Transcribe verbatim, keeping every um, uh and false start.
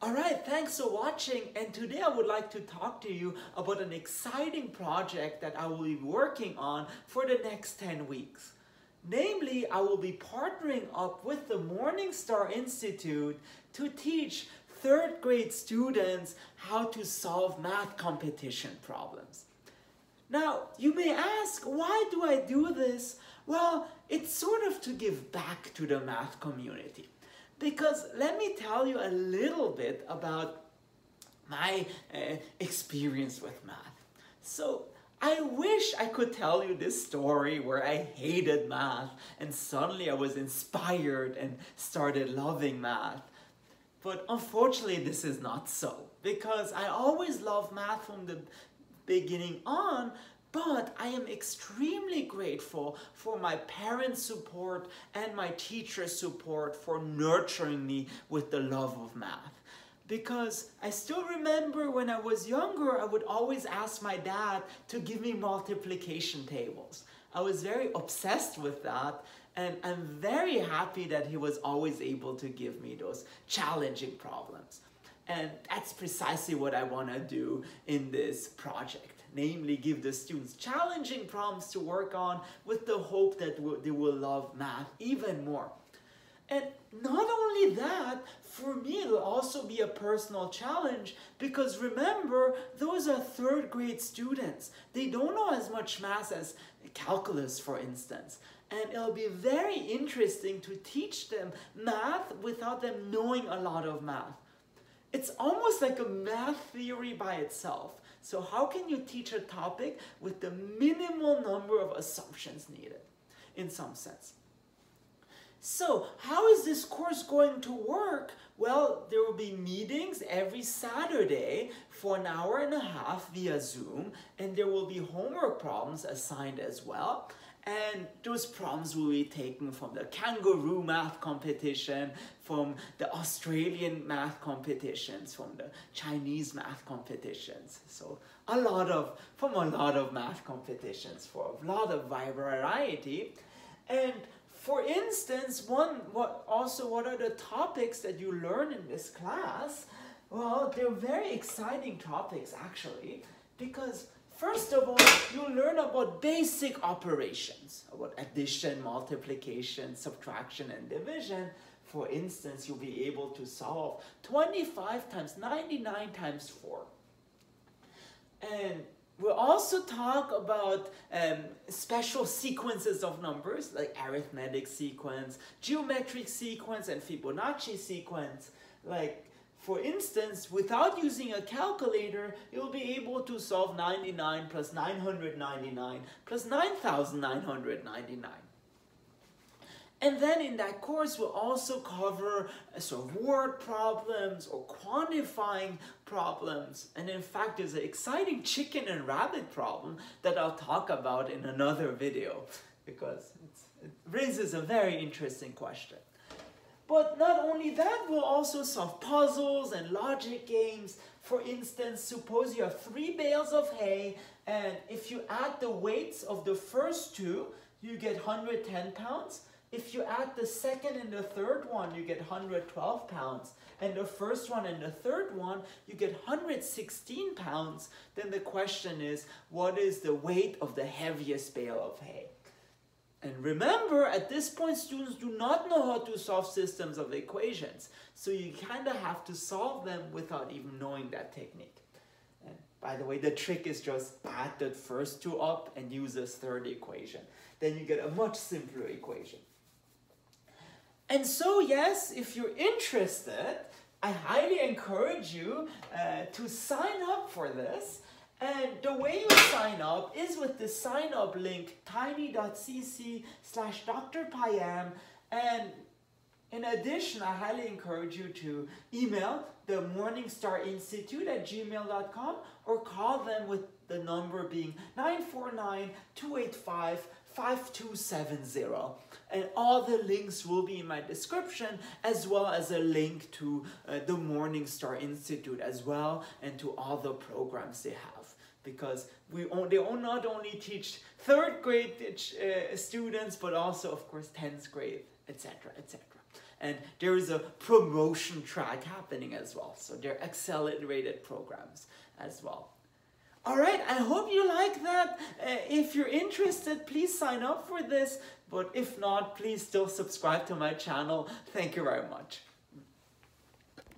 Alright, thanks for watching, and today I would like to talk to you about an exciting project that I will be working on for the next ten weeks. Namely, I will be partnering up with the Morning Star Institute to teach third grade students how to solve math competition problems. Now, you may ask, why do I do this? Well, it's sort of to give back to the math community. Because let me tell you a little bit about my uh, experience with math. So I wish I could tell you this story where I hated math and suddenly I was inspired and started loving math. But unfortunately, this is not so, because I always loved math from the beginning on, but I am extremely grateful for my parents' support and my teachers' support for nurturing me with the love of math. Because I still remember when I was younger, I would always ask my dad to give me multiplication tables. I was very obsessed with that, and I'm very happy that he was always able to give me those challenging problems. And that's precisely what I want to do in this project. Namely, give the students challenging problems to work on with the hope that they will love math even more. And not only that, for me it'll also be a personal challenge, because remember, those are third grade students. They don't know as much math as calculus, for instance. And it'll be very interesting to teach them math without them knowing a lot of math. It's almost like a math theory by itself. So how can you teach a topic with the minimal number of assumptions needed, in some sense? So how is this course going to work? Well, there will be meetings every Saturday for an hour and a half via Zoom, and there will be homework problems assigned as well. And those problems will be taken from the kangaroo math competition, from the Australian math competitions, from the Chinese math competitions. So a lot of, from a lot of math competitions for a lot of variety. And for instance, one, what also what are the topics that you learn in this class? Well, they're very exciting topics actually, because first of all, you learn about basic operations, about addition, multiplication, subtraction, and division. For instance, you'll be able to solve twenty-five times ninety-nine times four. And we'll also talk about um, special sequences of numbers, like arithmetic sequence, geometric sequence, and Fibonacci sequence, like for instance, without using a calculator, you'll be able to solve ninety-nine plus nine hundred ninety-nine plus nine thousand nine hundred ninety-nine. And then in that course, we'll also cover sort of word problems or quantifying problems. And in fact, there's an exciting chicken and rabbit problem that I'll talk about in another video, because it's, it raises a very interesting question. But not only that, we'll also solve puzzles and logic games. For instance, suppose you have three bales of hay, and if you add the weights of the first two, you get one hundred ten pounds. If you add the second and the third one, you get one hundred twelve pounds. And the first one and the third one, you get one hundred sixteen pounds. Then the question is, what is the weight of the heaviest bale of hay? And remember, at this point, students do not know how to solve systems of equations. So you kind of have to solve them without even knowing that technique. And by the way, the trick is just add the first two up and use this third equation. Then you get a much simpler equation. And so, yes, if you're interested, I highly encourage you uh, to sign up for this. And the way you sign up is with the sign up link tiny dot c c slash Dr Payam. And in addition, I highly encourage you to email the Morning Star Institute at gmail dot com or call them with the number being nine four nine, two eight five, five two seven zero. And all the links will be in my description, as well as a link to uh, the Morning Star Institute as well, and to all the programs they have. Because we on, they on not only teach third grade uh, students, but also, of course, tenth grade, et cetera, et cetera. And there is a promotion track happening as well. So there are accelerated programs as well. All right, I hope you like that. Uh, if you're interested, please sign up for this. But if not, please still subscribe to my channel. Thank you very much.